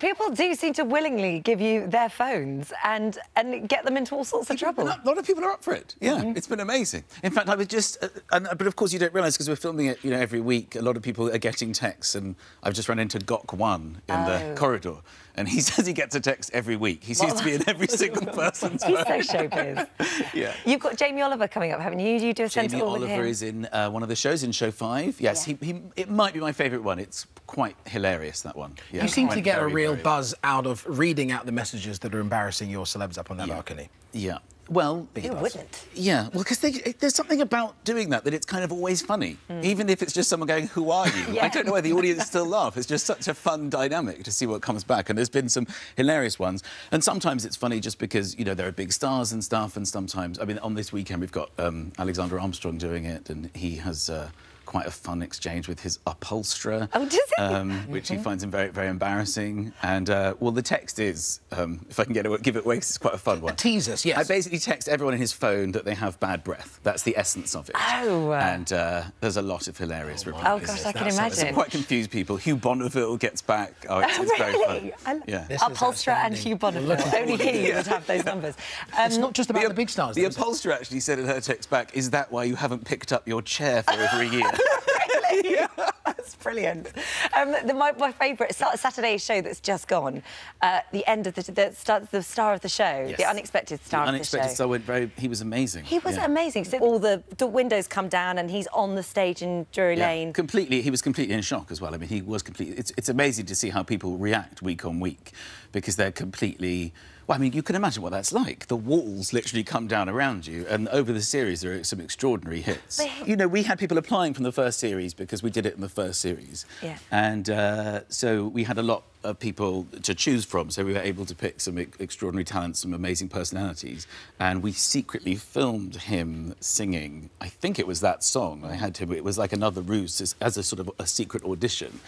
People do seem to willingly give you their phones and get them into all sorts of trouble. A lot of people are up for it. Yeah, It's been amazing. In fact, I was just... but, of course, you don't realise, because we're filming it, you know, every week, a lot of people are getting texts, and I've just run into Gok Wan in the corridor, and he says he gets a text every week. He seems to be in every single person's phone. He's so showbiz. Yeah. You've got Jamie Oliver coming up, haven't you? Do you do a Jamie Oliver with him? Is in one of the shows, in Show 5. Yes, yeah. It might be my favourite one. It's quite hilarious, that one. Yeah, you seem to get a real buzz out of reading out the messages that are embarrassing your celebs up on their balcony. Yeah. Well... Who wouldn't? Yeah. Well, because there's something about doing that it's kind of always funny. Even if it's just someone going, who are you? I don't know why the audience still laugh. It's just such a fun dynamic to see what comes back. And there's been some hilarious ones. And sometimes it's funny just because, you know, there are big stars and stuff. And sometimes... I mean, on this weekend, we've got Alexander Armstrong doing it. And he has... quite a fun exchange with his upholsterer, which he finds him very, very embarrassing. And, well, the text is, if I can give it away, because it's quite a fun one. Tease us, yes. I basically text everyone in his phone that they have bad breath. That's the essence of it. Oh. And there's a lot of hilarious replies. Oh, gosh, I can imagine. It's quite confused people. Hugh Bonneville gets back. Oh, it's very fun. Yeah. Upholsterer and Hugh Bonneville. Only he would have those numbers. It's not just about the big stars. The upholsterer actually said in her text back, is that why you haven't picked up your chair for over a year? Really? Yeah. That's brilliant. My favourite Saturday show that's just gone, the end of the star of the show, the unexpected star of the show. Unexpected star went very... He was amazing. He was amazing. So all the windows come down and he's on the stage in Drury Lane. Completely. He was completely in shock as well. I mean, he was completely... It's amazing to see how people react week on week, because they're completely... Well, I mean, you can imagine what that's like. The walls literally come down around you, and over the series there are some extraordinary hits. You know, we had people applying from the first series because we did it in the first series. Yeah. And so we had a lot of people to choose from, so we were able to pick some extraordinary talents, some amazing personalities, and we secretly filmed him singing, I think it was that song. I had him, it was like another ruse, as a sort of a secret audition.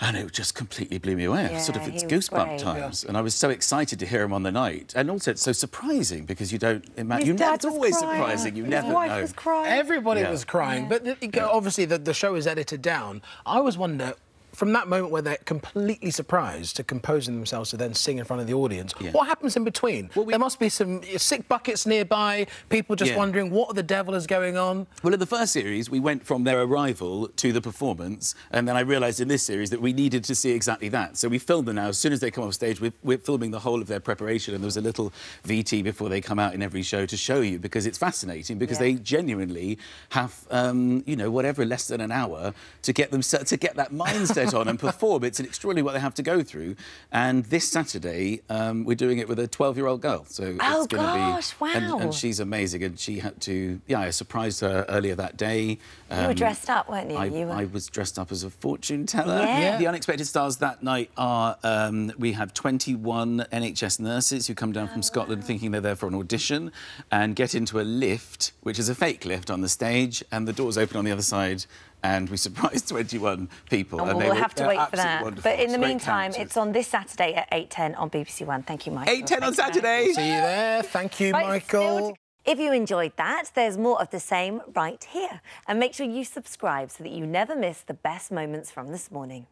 And it just completely blew me away. Yeah, sort of, it's goosebump times. Yeah. And I was so excited to hear him on the night. And also, it's so surprising, because you don't imagine... It's always surprising. You never know. His wife was crying. Everybody was crying. Yeah. But obviously, the show is edited down. I always wonder, from that moment where they're completely surprised to composing themselves to then sing in front of the audience, what happens in between? Well, there must be some sick buckets nearby, people just wondering what the devil is going on. Well, in the first series, we went from their arrival to the performance, and then I realised in this series that we needed to see exactly that. So we filmed them now. As soon as they come off stage, we're filming the whole of their preparation, and there was a little VT before they come out in every show to show you, because it's fascinating, because they genuinely have, you know, whatever, less than an hour to get them to get that mindset on and perform. It's extraordinary what they have to go through. And this Saturday, we're doing it with a 12-year-old girl. So it's going to be... Oh, gosh, wow. And she's amazing. And she had to... Yeah, I surprised her earlier that day. You were dressed up, weren't you? I was dressed up as a fortune teller. Yeah. The unexpected stars that night are... we have 21 NHS nurses who come down from Scotland thinking they're there for an audition, and get into a lift, which is a fake lift on the stage, and the doors open on the other side, and we surprised 21 people. And we'll have to wait for that. Wonderful. But in the meantime, it's on this Saturday at 8:10 on BBC One. Thank you, Michael. 8:10 on Saturday. See you there. Thank you, Michael. If you enjoyed that, there's more of the same right here. And make sure you subscribe so that you never miss the best moments from this morning.